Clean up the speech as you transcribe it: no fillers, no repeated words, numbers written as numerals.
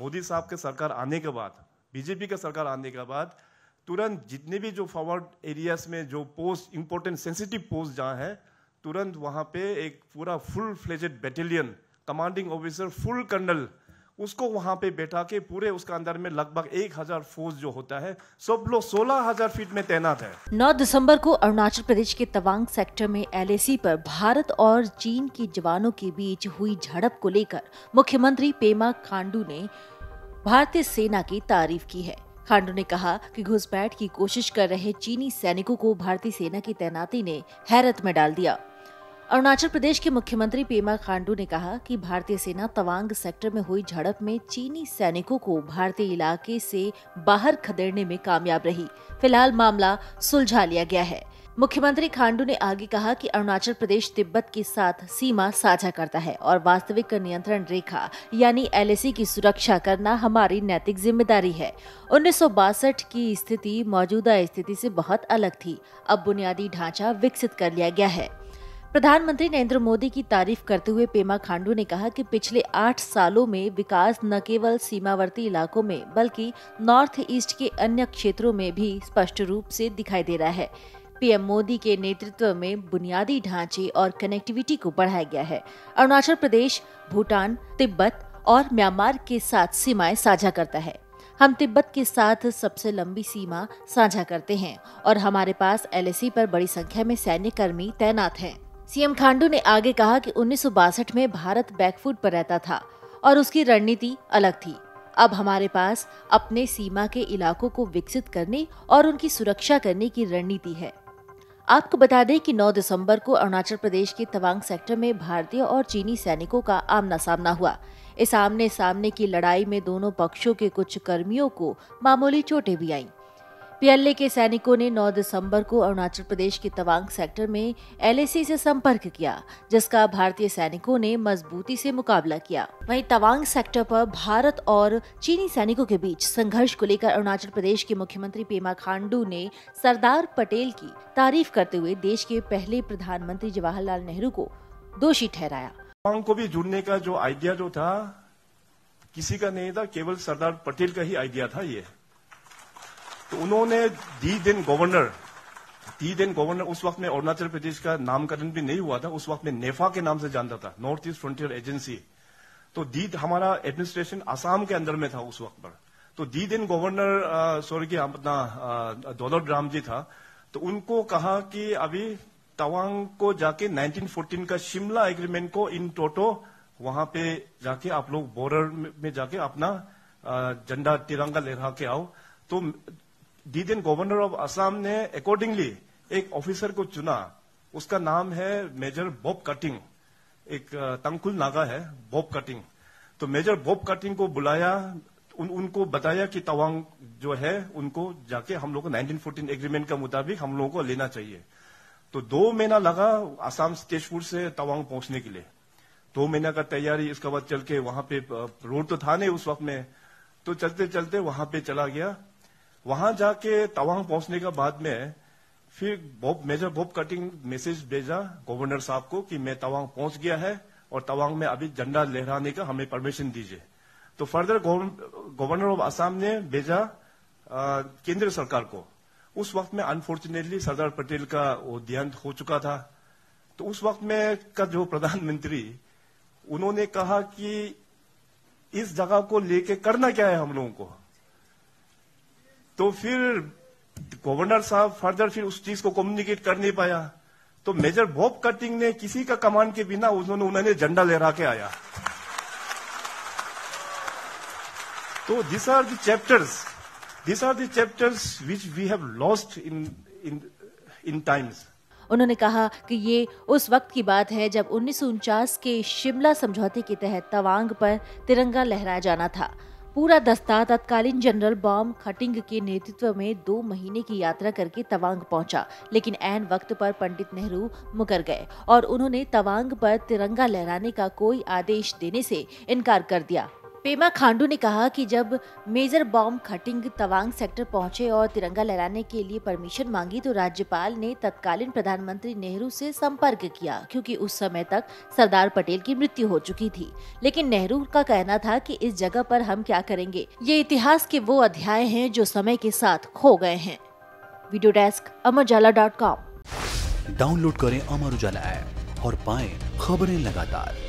मोदी साहब के सरकार आने के बाद, बीजेपी के सरकार आने के बाद तुरंत जितने भी जो फॉरवर्ड एरियाज में जो पोस्ट इंपॉर्टेंट सेंसिटिव पोस्ट जहाँ है, तुरंत वहाँ पे एक पूरा full fledged battalion commanding officer full colonel उसको वहाँ पे बैठा के पूरे उसका अंदर में लगभग 1000 फोर्स जो होता है सब लोग 16000 फीट में तैनात है। 9 दिसंबर को अरुणाचल प्रदेश के तवांग सेक्टर में LAC पर भारत और चीन के जवानों के बीच हुई झड़प को लेकर मुख्यमंत्री पेमा खांडू ने भारतीय सेना की तारीफ की है। खांडू ने कहा कि घुसपैठ की कोशिश कर रहे चीनी सैनिकों को भारतीय सेना की तैनाती ने हैरत में डाल दिया। अरुणाचल प्रदेश के मुख्यमंत्री पेमा खांडू ने कहा कि भारतीय सेना तवांग सेक्टर में हुई झड़प में चीनी सैनिकों को भारतीय इलाके से बाहर खदेड़ने में कामयाब रही। फिलहाल मामला सुलझा लिया गया है। मुख्यमंत्री खांडू ने आगे कहा कि अरुणाचल प्रदेश तिब्बत के साथ सीमा साझा करता है और वास्तविक नियंत्रण रेखा यानी LAC की सुरक्षा करना हमारी नैतिक जिम्मेदारी है। 1962 की स्थिति मौजूदा स्थिति से बहुत अलग थी। अब बुनियादी ढांचा विकसित कर लिया गया है। प्रधानमंत्री नरेंद्र मोदी की तारीफ करते हुए पेमा खांडू ने कहा कि पिछले 8 सालों में विकास न केवल सीमावर्ती इलाकों में बल्कि नॉर्थ ईस्ट के अन्य क्षेत्रों में भी स्पष्ट रूप से दिखाई दे रहा है। PM मोदी के नेतृत्व में बुनियादी ढांचे और कनेक्टिविटी को बढ़ाया गया है। अरुणाचल प्रदेश भूटान, तिब्बत और म्यांमार के साथ सीमाएं साझा करता है। हम तिब्बत के साथ सबसे लंबी सीमा साझा करते हैं और हमारे पास LAC पर बड़ी संख्या में सैन्य कर्मी तैनात हैं। CM खांडू ने आगे कहा कि 1962 में भारत बैकफुट पर रहता था और उसकी रणनीति अलग थी। अब हमारे पास अपने सीमा के इलाकों को विकसित करने और उनकी सुरक्षा करने की रणनीति है। आपको बता दें कि 9 दिसंबर को अरुणाचल प्रदेश के तवांग सेक्टर में भारतीय और चीनी सैनिकों का आमना सामना हुआ। इस आमने सामने की लड़ाई में दोनों पक्षों के कुछ कर्मियों को मामूली चोटें भी आईं। PLA के सैनिकों ने 9 दिसंबर को अरुणाचल प्रदेश के तवांग सेक्टर में LAC से संपर्क किया, जिसका भारतीय सैनिकों ने मजबूती से मुकाबला किया। वहीं तवांग सेक्टर पर भारत और चीनी सैनिकों के बीच संघर्ष को लेकर अरुणाचल प्रदेश के मुख्यमंत्री पेमा खांडू ने सरदार पटेल की तारीफ करते हुए देश के पहले प्रधानमंत्री जवाहरलाल नेहरू को दोषी ठहराया। तवांग को भी जुड़ने का जो आइडिया जो था किसी का नहीं था, केवल सरदार पटेल का ही आइडिया था ये। तो उन्होंने दी देन गवर्नर उस वक्त में अरुणाचल प्रदेश का नामकरण भी नहीं हुआ था, उस वक्त में नेफा के नाम से जानता था, नॉर्थ ईस्ट फ्रंटियर एजेंसी। तो दी हमारा एडमिनिस्ट्रेशन आसाम के अंदर में था उस वक्त पर। तो दी देन गवर्नर स्वर्गीय अपना दौलत राम जी था, तो उनको कहा कि अभी तवांग को जाके 1914 का शिमला एग्रीमेंट को इन टोटो वहां पे जाके आप लोग बॉर्डर में जाके अपना झंडा तिरंगा लहरा के आओ। तो the then governor of Assam ने अकॉर्डिंगली एक ऑफिसर को चुना, उसका नाम है मेजर बॉब खटिंग, एक तंकुल नागा है बॉब खटिंग। तो मेजर बॉब खटिंग को बुलाया, उनको बताया कि तवांग जो है उनको जाके हम लोग को 1914 एग्रीमेंट के मुताबिक हम लोगों को लेना चाहिए। तो 2 महीना लगा असम तेजपुर से तवांग पहुंचने के लिए, 2 महीना का तैयारी। इसके बाद चल के वहां पे रोड तो था नहीं उस वक्त में, तो चलते चलते वहां पे चला गया। वहां जाके तवांग पहुंचने के बाद में फिर मेजर बॉब खटिंग मैसेज भेजा गवर्नर साहब को कि मैं तवांग पहुंच गया है और तवांग में अभी झंडा लहराने का हमें परमिशन दीजिए। तो फर्दर गवर्नर ऑफ असम ने भेजा केंद्र सरकार को। उस वक्त में अनफॉर्चुनेटली सरदार पटेल का वो देहांत हो चुका था। तो उस वक्त में का जो प्रधानमंत्री, उन्होंने कहा कि इस जगह को लेके करना क्या है हम लोगों को। तो फिर गवर्नर साहब फर्दर उस चीज को कम्युनिकेट कर नहीं पाया। तो मेजर बॉब खटिंग ने किसी का कमांड के बिना उन्होंने झंडा लहरा के आया। तो this are the chapters which we have lost in times. उन्होंने कहा कि ये उस वक्त की बात है जब 1949 के शिमला समझौते के तहत तवांग पर तिरंगा लहराया जाना था। पूरा दस्ता तत्कालीन जनरल बॉब खटिंग के नेतृत्व में 2 महीने की यात्रा करके तवांग पहुंचा, लेकिन ऐन वक्त पर पंडित नेहरू मुकर गए और उन्होंने तवांग पर तिरंगा लहराने का कोई आदेश देने से इनकार कर दिया। पेमा खांडू ने कहा कि जब major Bob Khathing Tawang sector पहुंचे और तिरंगा लहराने के लिए परमिशन मांगी तो राज्यपाल ने तत्कालीन प्रधानमंत्री नेहरू से संपर्क किया, क्योंकि उस समय तक सरदार पटेल की मृत्यु हो चुकी थी। लेकिन नेहरू का कहना था कि इस जगह पर हम क्या करेंगे। ये इतिहास के वो अध्याय हैं जो समय के साथ खो गए हैं। Video desk amarujala.com। डाउनलोड करें अमर उजाला ऐप और पाएं खबरें लगातार।